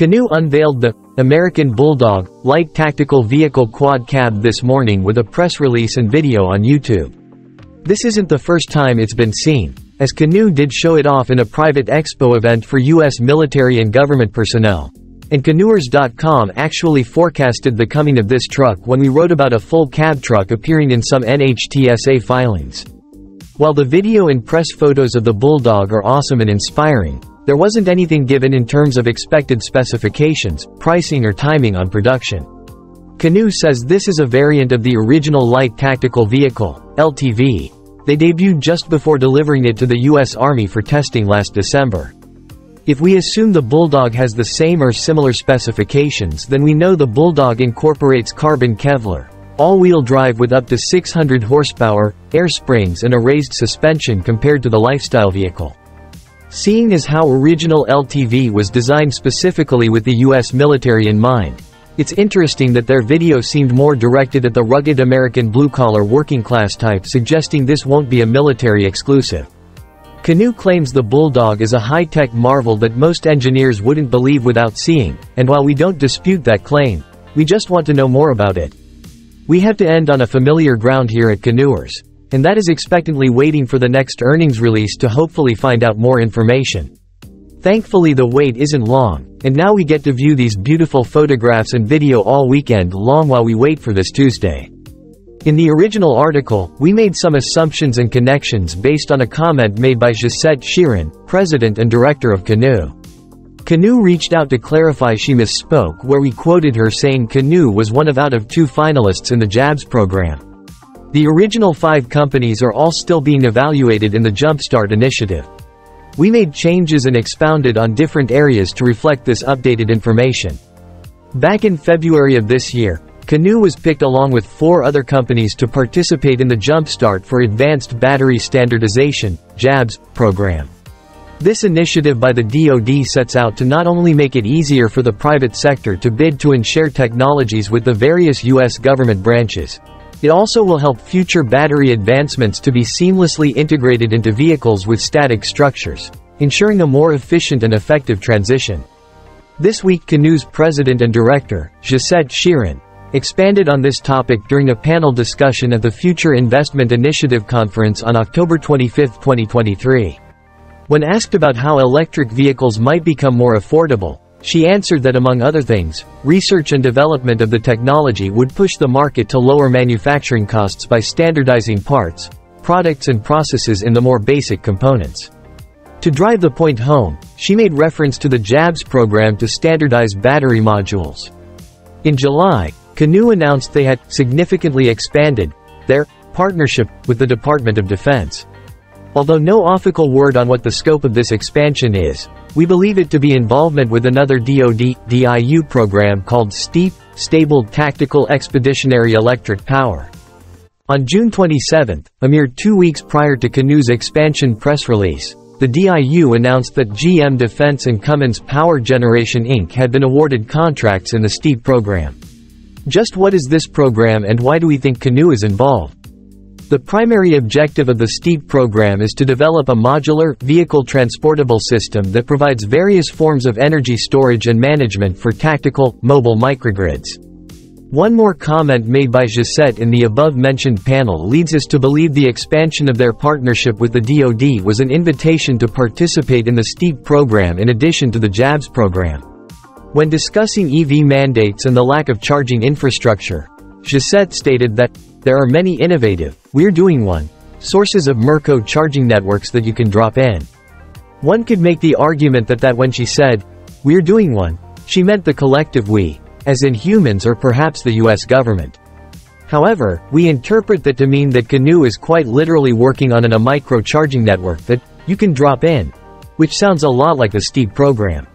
Canoo unveiled the American Bulldog Light Tactical Vehicle Quad Cab this morning with a press release and video on YouTube. This isn't the first time it's been seen, as Canoo did show it off in a private expo event for U.S. military and government personnel. And Canooers.com actually forecasted the coming of this truck when we wrote about a full cab truck appearing in some NHTSA filings. While the video and press photos of the Bulldog are awesome and inspiring, there wasn't anything given in terms of expected specifications, pricing or timing on production. Canoo says this is a variant of the original Light Tactical Vehicle, LTV, they debuted just before delivering it to the US Army for testing last December. If we assume the Bulldog has the same or similar specifications, then we know the Bulldog incorporates carbon Kevlar, all-wheel drive with up to 600 horsepower, air springs and a raised suspension compared to the Lifestyle vehicle. Seeing as how original LTV was designed specifically with the US military in mind, it's interesting that their video seemed more directed at the rugged American blue-collar working-class type, suggesting this won't be a military exclusive. Canoo claims the Bulldog is a high-tech marvel that most engineers wouldn't believe without seeing, and while we don't dispute that claim, we just want to know more about it. We have to end on a familiar ground here at Canooers, and that is expectantly waiting for the next earnings release to hopefully find out more information. Thankfully the wait isn't long, and now we get to view these beautiful photographs and video all weekend long while we wait for this Tuesday. In the original article, we made some assumptions and connections based on a comment made by Josette Sheeran, president and director of Canoo. Canoo reached out to clarify she misspoke where we quoted her saying Canoo was one of two finalists in the JABS program. The original 5 companies are all still being evaluated in the Jumpstart initiative. We made changes and expounded on different areas to reflect this updated information. Back in February of this year, Canoo was picked along with 4 other companies to participate in the Jumpstart for Advanced Battery Standardization (JABS) program. This initiative by the DoD sets out to not only make it easier for the private sector to bid to and share technologies with the various U.S. government branches, it also will help future battery advancements to be seamlessly integrated into vehicles with static structures, ensuring a more efficient and effective transition. This week Canoo's president and director, Josette Sheeran, expanded on this topic during a panel discussion at the Future Investment Initiative Conference on October 25, 2023. When asked about how electric vehicles might become more affordable, she answered that among other things, research and development of the technology would push the market to lower manufacturing costs by standardizing parts, products and processes in the more basic components. To drive the point home, she made reference to the JABS program to standardize battery modules. In July, Canoo announced they had significantly expanded their partnership with the Department of Defense. Although no official word on what the scope of this expansion is, we believe it to be involvement with another DoD, DIU program called STEEP, Stable Tactical Expeditionary Electric Power. On June 27, a mere 2 weeks prior to Canoo's expansion press release, the DIU announced that GM Defense and Cummins Power Generation Inc. had been awarded contracts in the STEEP program. Just what is this program and why do we think Canoo is involved? The primary objective of the STEEP program is to develop a modular, vehicle-transportable system that provides various forms of energy storage and management for tactical, mobile microgrids. One more comment made by Josette in the above-mentioned panel leads us to believe the expansion of their partnership with the DoD was an invitation to participate in the STEEP program in addition to the JABS program. When discussing EV mandates and the lack of charging infrastructure, Josette stated that, "There are many innovative, we're doing one, sources of Merco charging networks that you can drop in." One could make the argument that when she said, "we're doing one," she meant the collective we, as in humans or perhaps the US government. However, we interpret that to mean that Canoo is quite literally working on a micro charging network that you can drop in, which sounds a lot like the STEEP program.